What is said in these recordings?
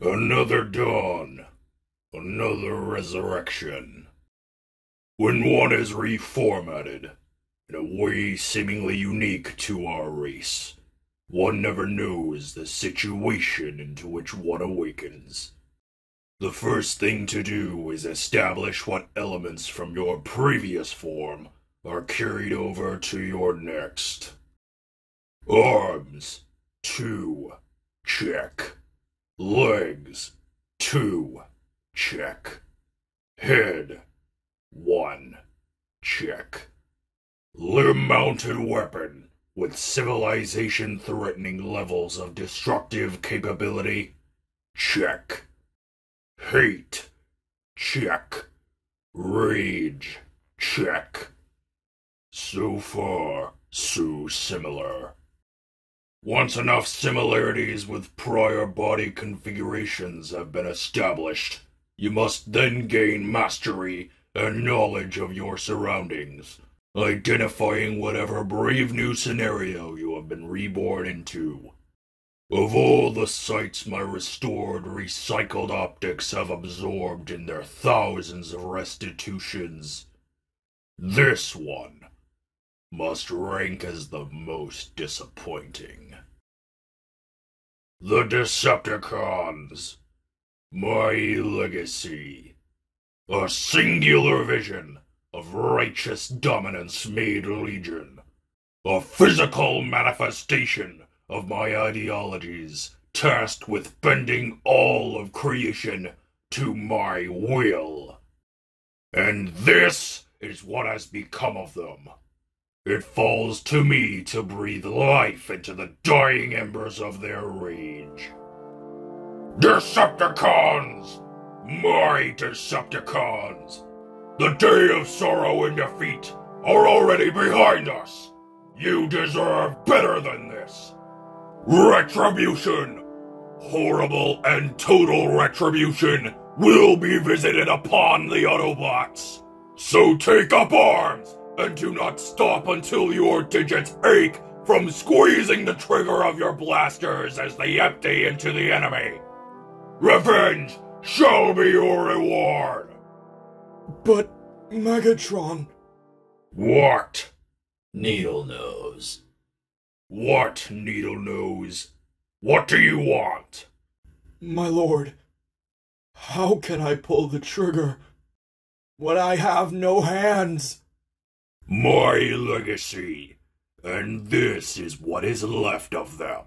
Another dawn, another resurrection. When one is reformatted, in a way seemingly unique to our race, one never knows the situation into which one awakens. The first thing to do is establish what elements from your previous form are carried over to your next. Arms, 2, check. Legs, 2, check. Head, 1, check. Limb-mounted weapon with civilization-threatening levels of destructive capability, check. Hate, check. Rage, check. So far, so similar. Once enough similarities with prior body configurations have been established, you must then gain mastery and knowledge of your surroundings, identifying whatever brave new scenario you have been reborn into. Of all the sights my restored, recycled optics have absorbed in their thousands of restitutions, this one must rank as the most disappointing. The Decepticons. My legacy. A singular vision of righteous dominance made legion. A physical manifestation of my ideologies, tasked with bending all of creation to my will. And this is what has become of them. It falls to me to breathe life into the dying embers of their rage. Decepticons! My Decepticons! The day of sorrow and defeat are already behind us! You deserve better than this! Retribution! Horrible and total retribution will be visited upon the Autobots! So take up arms, and do not stop until your digits ache from squeezing the trigger of your blasters as they empty into the enemy! Revenge shall be your reward! But, Megatron... What? Needle Nose. What, Needle Nose? What do you want? My lord, how can I pull the trigger when I have no hands? My legacy, and this is what is left of them.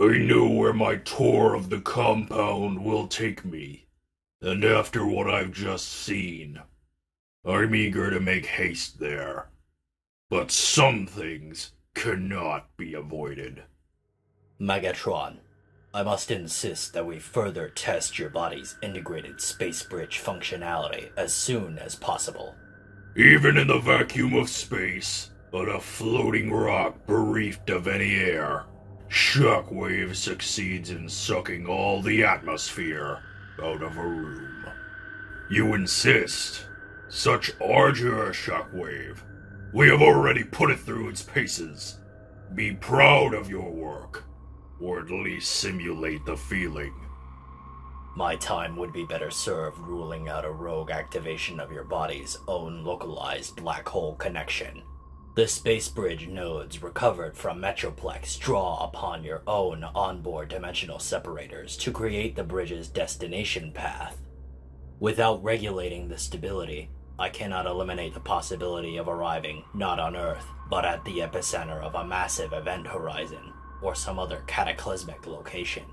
I know where my tour of the compound will take me, and after what I've just seen, I'm eager to make haste there. But some things cannot be avoided. Megatron, I must insist that we further test your body's integrated space bridge functionality as soon as possible. Even in the vacuum of space, on a floating rock bereft of any air, Shockwave succeeds in sucking all the atmosphere out of a room. You insist? Such ardor, Shockwave. We have already put it through its paces. Be proud of your work, or at least simulate the feeling. My time would be better served ruling out a rogue activation of your body's own localized black hole connection. The space bridge nodes recovered from Metroplex draw upon your own onboard dimensional separators to create the bridge's destination path. Without regulating the stability, I cannot eliminate the possibility of arriving not on Earth, but at the epicenter of a massive event horizon, or some other cataclysmic location.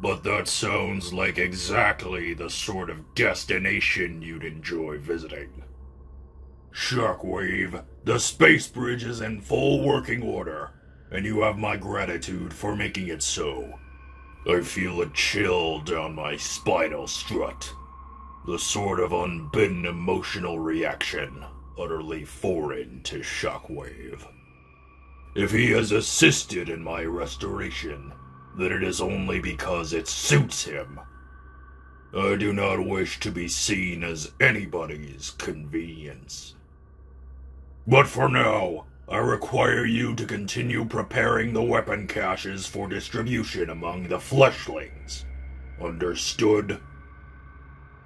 But that sounds like exactly the sort of destination you'd enjoy visiting. Shockwave, the space bridge is in full working order, and you have my gratitude for making it so. I feel a chill down my spinal strut. The sort of unbidden emotional reaction utterly foreign to Shockwave. If he has assisted in my restoration, then it is only because it suits him. I do not wish to be seen as anybody's convenience. But for now, I require you to continue preparing the weapon caches for distribution among the fleshlings. Understood?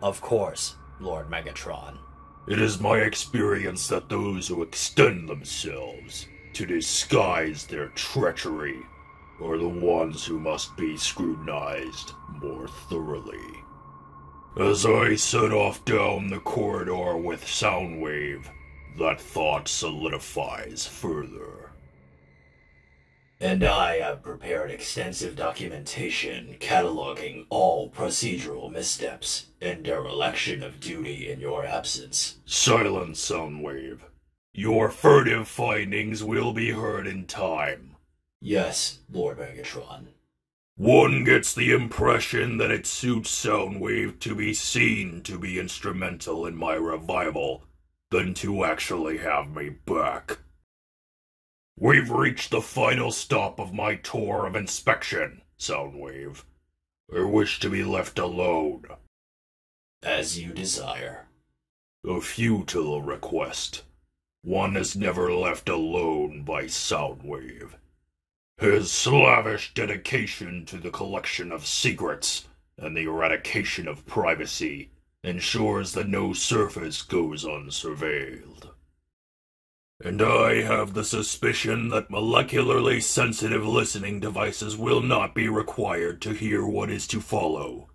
Of course, Lord Megatron. It is my experience that those who extend themselves to disguise their treachery are the ones who must be scrutinized more thoroughly. As I set off down the corridor with Soundwave, that thought solidifies further. And I have prepared extensive documentation cataloging all procedural missteps and dereliction of duty in your absence. Silence, Soundwave. Your furtive findings will be heard in time. Yes, Lord Megatron. One gets the impression that it suits Soundwave to be seen to be instrumental in my revival than to actually have me back. We've reached the final stop of my tour of inspection, Soundwave. I wish to be left alone. As you desire. A futile request. One is never left alone by Soundwave. His slavish dedication to the collection of secrets and the eradication of privacy ensures that no surface goes unsurveilled. And I have the suspicion that molecularly sensitive listening devices will not be required to hear what is to follow.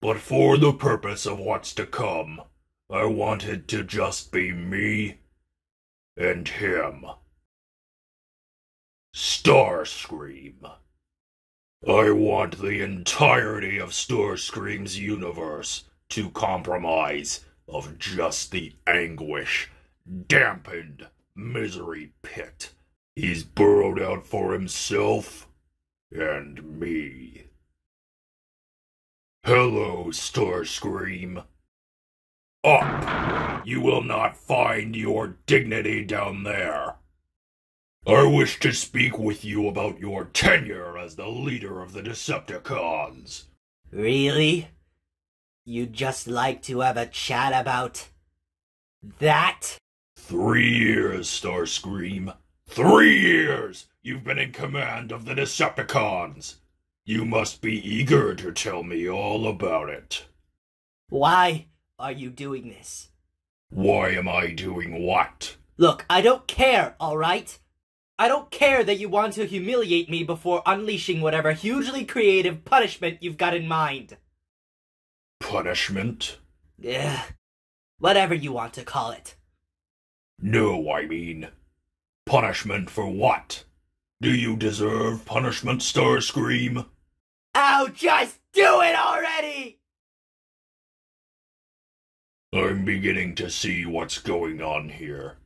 But for the purpose of what's to come, I want it to just be me and him. Starscream. I want the entirety of Starscream's universe to comprise of just the anguish, dampened misery pit he's burrowed out for himself and me. Hello, Starscream. Up! You will not find your dignity down there. I wish to speak with you about your tenure as the leader of the Decepticons. Really? You'd just like to have a chat about that? 3 years, Starscream. 3 years you've been in command of the Decepticons. You must be eager to tell me all about it. Why are you doing this? Why am I doing what? Look, I don't care, all right? I don't care that you want to humiliate me before unleashing whatever hugely creative punishment you've got in mind. Punishment? Yeah, whatever you want to call it. No, I mean, punishment for what? Do you deserve punishment, Starscream? Oh, just do it already! I'm beginning to see what's going on here.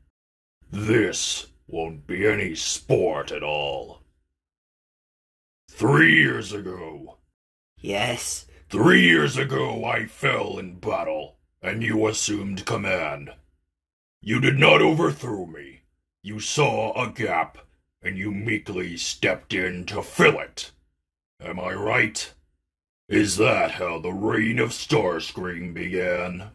This won't be any sport at all. 3 years ago. Yes? 3 years ago I fell in battle, and you assumed command. You did not overthrow me. You saw a gap, and you meekly stepped in to fill it. Am I right? Is that how the reign of Starscream began?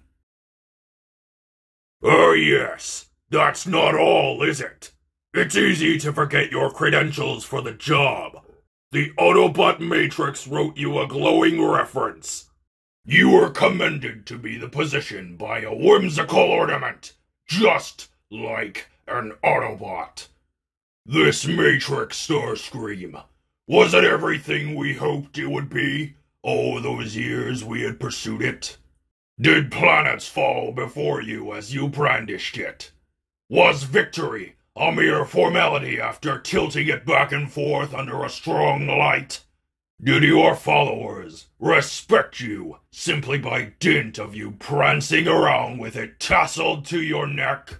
Oh yes, that's not all, is it? It's easy to forget your credentials for the job. The Autobot Matrix wrote you a glowing reference. You were commended to be the position by a whimsical ornament, just like an Autobot. This Matrix, Starscream, was it everything we hoped it would be all those years we had pursued it? Did planets fall before you as you brandished it? Was victory a mere formality after tilting it back and forth under a strong light? Did your followers respect you simply by dint of you prancing around with it tasseled to your neck?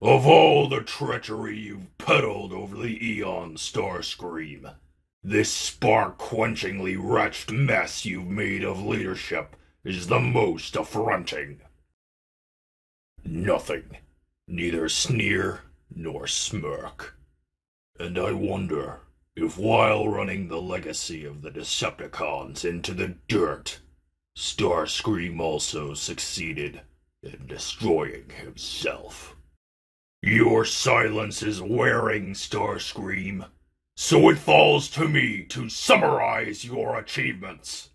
Of all the treachery you've peddled over the eon, Starscream, this spark-quenchingly wretched mess you've made of leadership is the most affronting. Nothing. Neither sneer nor smirk. And I wonder if while running the legacy of the Decepticons into the dirt, Starscream also succeeded in destroying himself. Your silence is wearing, Starscream. So it falls to me to summarize your achievements.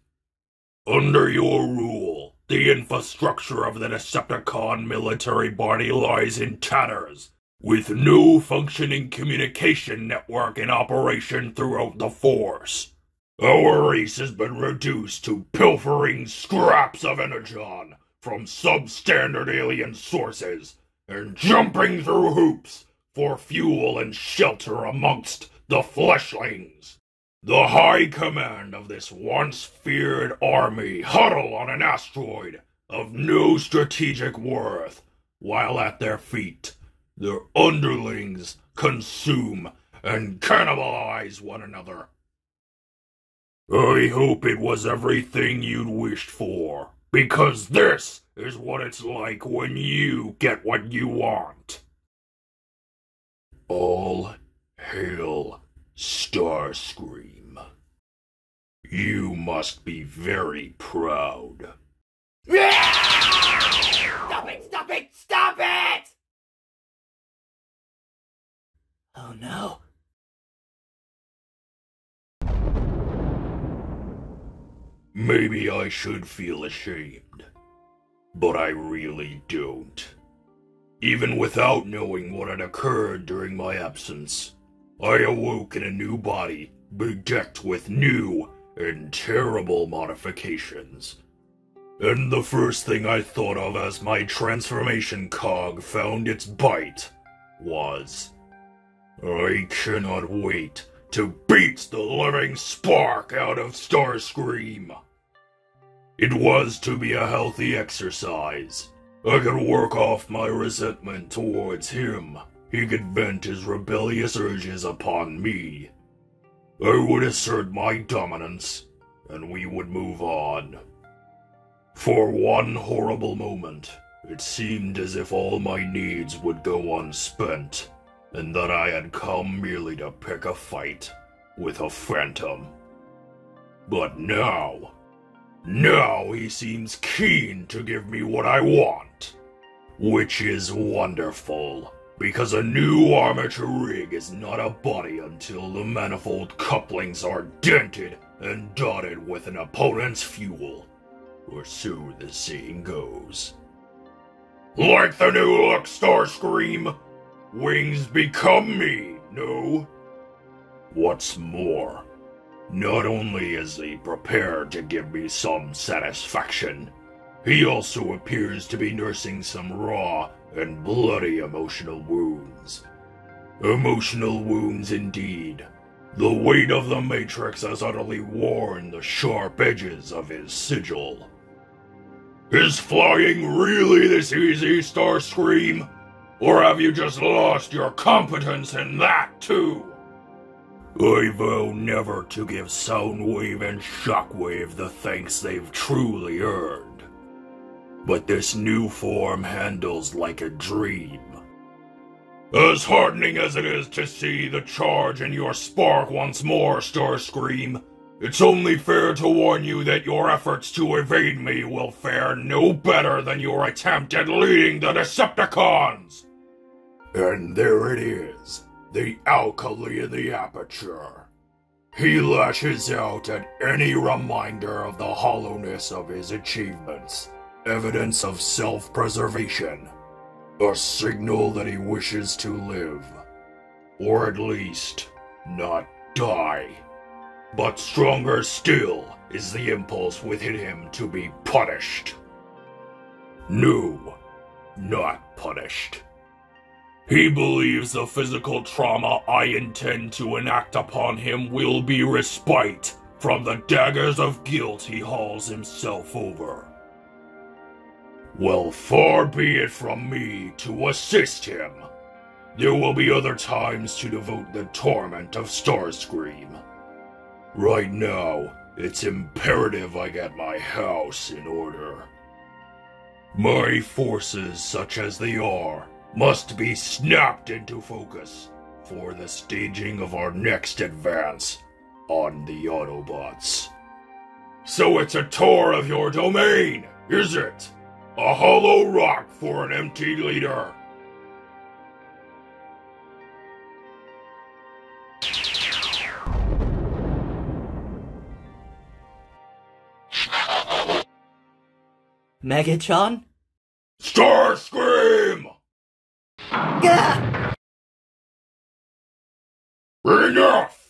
Under your rule, the infrastructure of the Decepticon military body lies in tatters, with no functioning communication network in operation throughout the force. Our race has been reduced to pilfering scraps of energon from substandard alien sources and jumping through hoops for fuel and shelter amongst the fleshlings. The high command of this once feared army huddle on an asteroid of no strategic worth, while at their feet their underlings consume and cannibalize one another. I hope it was everything you'd wished for, because this is what it's like when you get what you want. All hail Starscream. You must be very proud. Stop it! Stop it! Stop it! Oh no. Maybe I should feel ashamed, but I really don't. Even without knowing what had occurred during my absence, I awoke in a new body, bedecked with new and terrible modifications. And the first thing I thought of as my transformation cog found its bite was, I cannot wait to beat the living spark out of Starscream. It was to be a healthy exercise. I could work off my resentment towards him. He could vent his rebellious urges upon me. I would assert my dominance, and we would move on. For one horrible moment, it seemed as if all my needs would go unspent, and that I had come merely to pick a fight with a phantom. But now... now he seems keen to give me what I want, which is wonderful, because a new armature rig is not a body until the manifold couplings are dented and dotted with an opponent's fuel, or so the saying goes. Like the new look Starscream, wings become me, no? What's more, not only is he prepared to give me some satisfaction, he also appears to be nursing some raw and bloody emotional wounds. Emotional wounds indeed. The weight of the Matrix has utterly worn the sharp edges of his sigil. Is flying really this easy, Starscream? Or have you just lost your competence in that too? I vow never to give Soundwave and Shockwave the thanks they've truly earned. But this new form handles like a dream. As heartening as it is to see the charge in your spark once more, Starscream, it's only fair to warn you that your efforts to evade me will fare no better than your attempt at leading the Decepticons! And there it is. The alkali in the aperture. He lashes out at any reminder of the hollowness of his achievements, evidence of self-preservation, a signal that he wishes to live, or at least not die. But stronger still is the impulse within him to be punished. No, not punished. He believes the physical trauma I intend to enact upon him will be respite from the daggers of guilt he hauls himself over. Well, far be it from me to assist him. There will be other times to devote the torment of Starscream. Right now, it's imperative I get my house in order. My forces, such as they are, must be snapped into focus for the staging of our next advance on the Autobots. So it's a tour of your domain, is it? A hollow rock for an empty leader. Megatron? Starscream! Gah! Enough!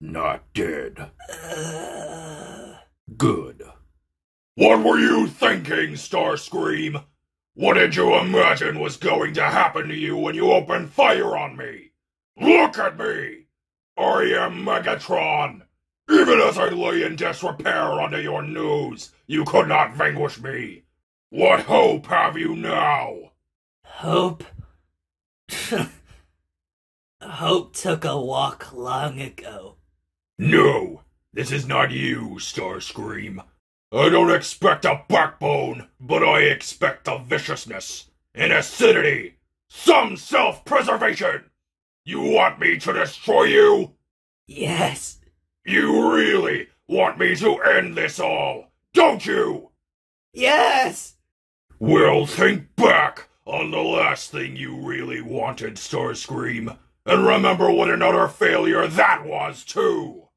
Not dead. Good. What were you thinking, Starscream? What did you imagine was going to happen to you when you opened fire on me? Look at me! I am Megatron! Even as I lay in disrepair under your nose, you could not vanquish me. What hope have you now? Hope? Hope took a walk long ago. No, this is not you, Starscream. I don't expect a backbone, but I expect a viciousness, an acidity, some self-preservation. You want me to destroy you? Yes. You really want me to end this all, don't you? Yes. Well, think back on the last thing you really wanted, Starscream, and remember what an utter failure that was, too.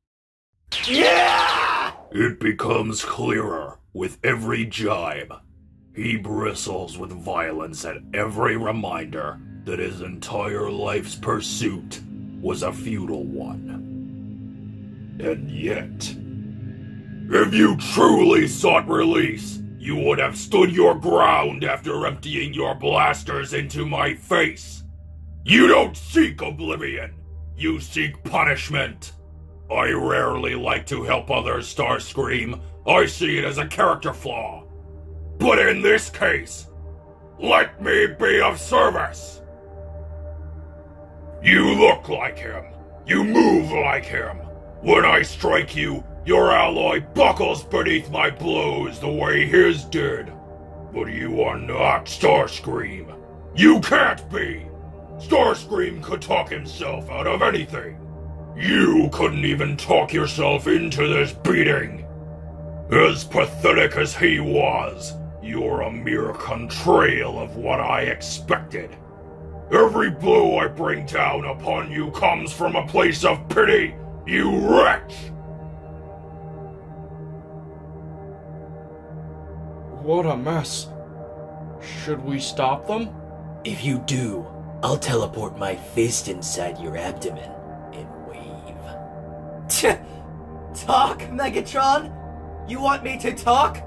Yeah! It becomes clearer with every jibe. He bristles with violence at every reminder that his entire life's pursuit was a futile one. And yet, if you truly sought release, you would have stood your ground after emptying your blasters into my face. You don't seek oblivion. You seek punishment. I rarely like to help others, Starscream. I see it as a character flaw. But in this case, let me be of service. You look like him. You move like him. When I strike you, your alloy buckles beneath my blows the way his did. But you are not Starscream. You can't be. Starscream could talk himself out of anything. You couldn't even talk yourself into this beating. As pathetic as he was, you're a mere contrail of what I expected. Every blow I bring down upon you comes from a place of pity, you wretch! What a mess. Should we stop them? If you do, I'll teleport my fist inside your abdomen. Talk, Megatron? You want me to talk?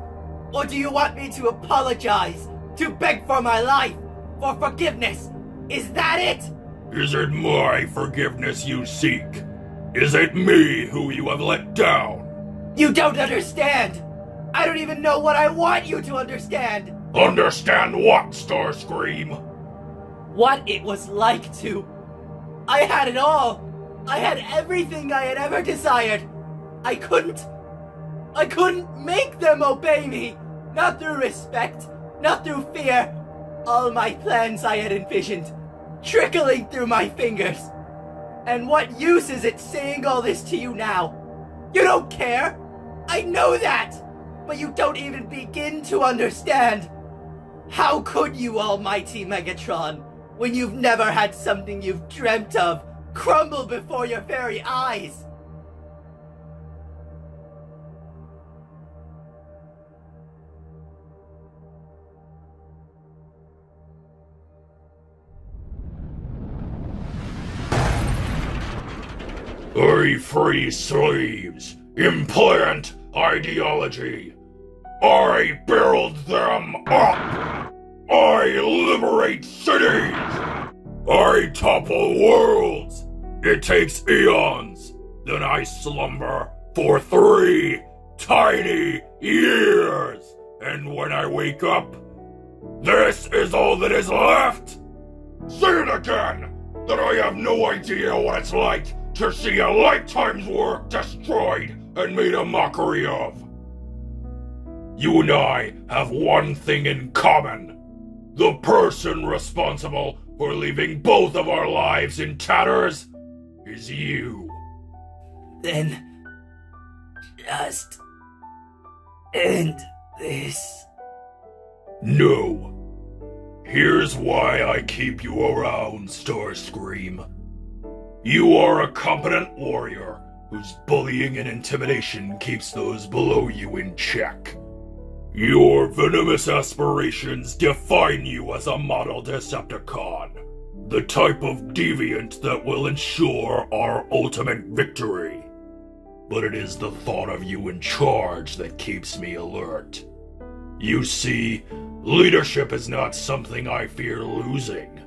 Or do you want me to apologize? To beg for my life? For forgiveness? Is that it? Is it my forgiveness you seek? Is it me who you have let down? You don't understand! I don't even know what I want you to understand! Understand what, Starscream? What it was like to. I had it all! I had everything I had ever desired. I couldn't make them obey me. Not through respect, not through fear. All my plans I had envisioned, trickling through my fingers. And what use is it saying all this to you now? You don't care. I know that. But you don't even begin to understand. How could you, almighty Megatron, when you've never had something you've dreamt of crumble before your very eyes! I free slaves, implant ideology. I build them up. I liberate cities. I topple worlds! It takes eons, then I slumber for 3 tiny years, and when I wake up, this is all that is left! Say it again, that I have no idea what it's like to see a lifetime's work destroyed and made a mockery of. You and I have one thing in common, the person responsible for leaving both of our lives in tatters is you. Then, just end this. No. Here's why I keep you around, Starscream. You are a competent warrior whose bullying and intimidation keeps those below you in check. Your venomous aspirations define you as a model Decepticon, the type of deviant that will ensure our ultimate victory. But it is the thought of you in charge that keeps me alert. You see, leadership is not something I fear losing.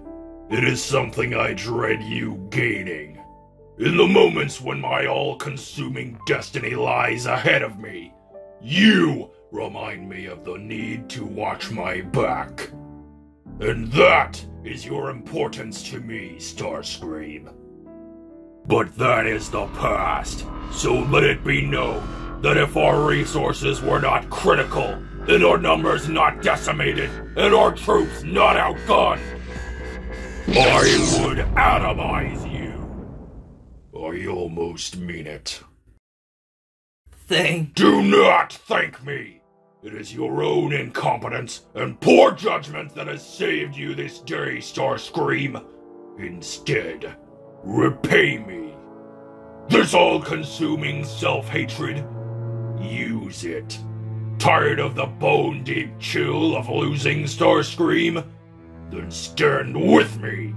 It is something I dread you gaining. In the moments when my all-consuming destiny lies ahead of me, you remind me of the need to watch my back. And that is your importance to me, Starscream. But that is the past, so let it be known that if our resources were not critical, and our numbers not decimated, and our troops not outgunned, I would atomize you. I almost mean it. Do not thank me! It is your own incompetence and poor judgment that has saved you this day, Starscream. Instead, repay me. This all-consuming self-hatred, use it. Tired of the bone-deep chill of losing, Starscream? Then stand with me,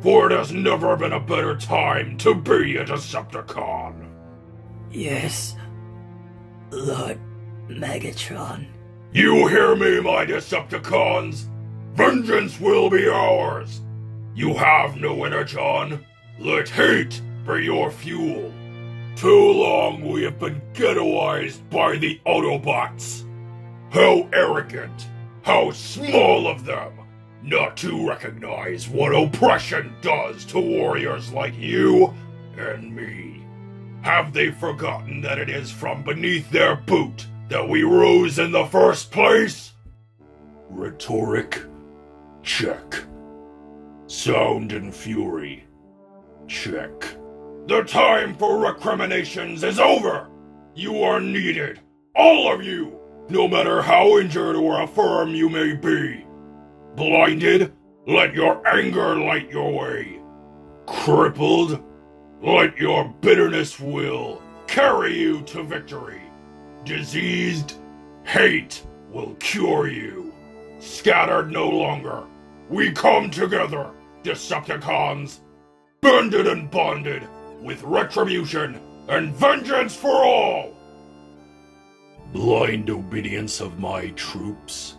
for it has never been a better time to be a Decepticon. Yes, Lord Megatron. You hear me, my Decepticons? Vengeance will be ours. You have no energon. Let hate be your fuel. Too long we have been ghettoized by the Autobots. How arrogant, how small of them, not to recognize what oppression does to warriors like you and me. Have they forgotten that it is from beneath their boot that we rose in the first place? Rhetoric, check. Sound and fury, check. The time for recriminations is over! You are needed, all of you, no matter how injured or infirm you may be. Blinded? Let your anger light your way. Crippled? Let your bitterness will carry you to victory. Diseased? Hate will cure you. Scattered no longer. We come together, Decepticons. Banded and bonded, with retribution and vengeance for all! Blind obedience of my troops?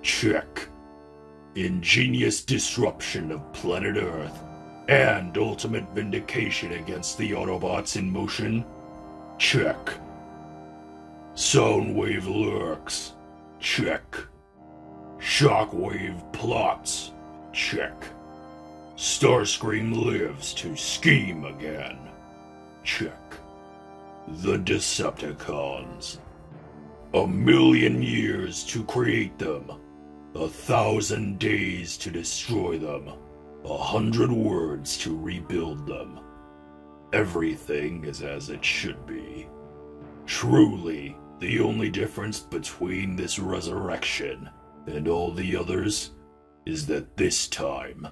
Check. Ingenious disruption of planet Earth and ultimate vindication against the Autobots in motion? Check. Soundwave lurks? Check. Shockwave plots? Check. Starscream lives to scheme again. Check. The Decepticons. 1,000,000 years to create them. 1,000 days to destroy them. 100 words to rebuild them. Everything is as it should be. Truly, the only difference between this resurrection and all the others is that this time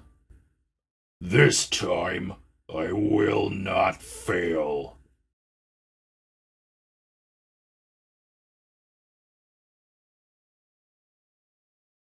I will not fail.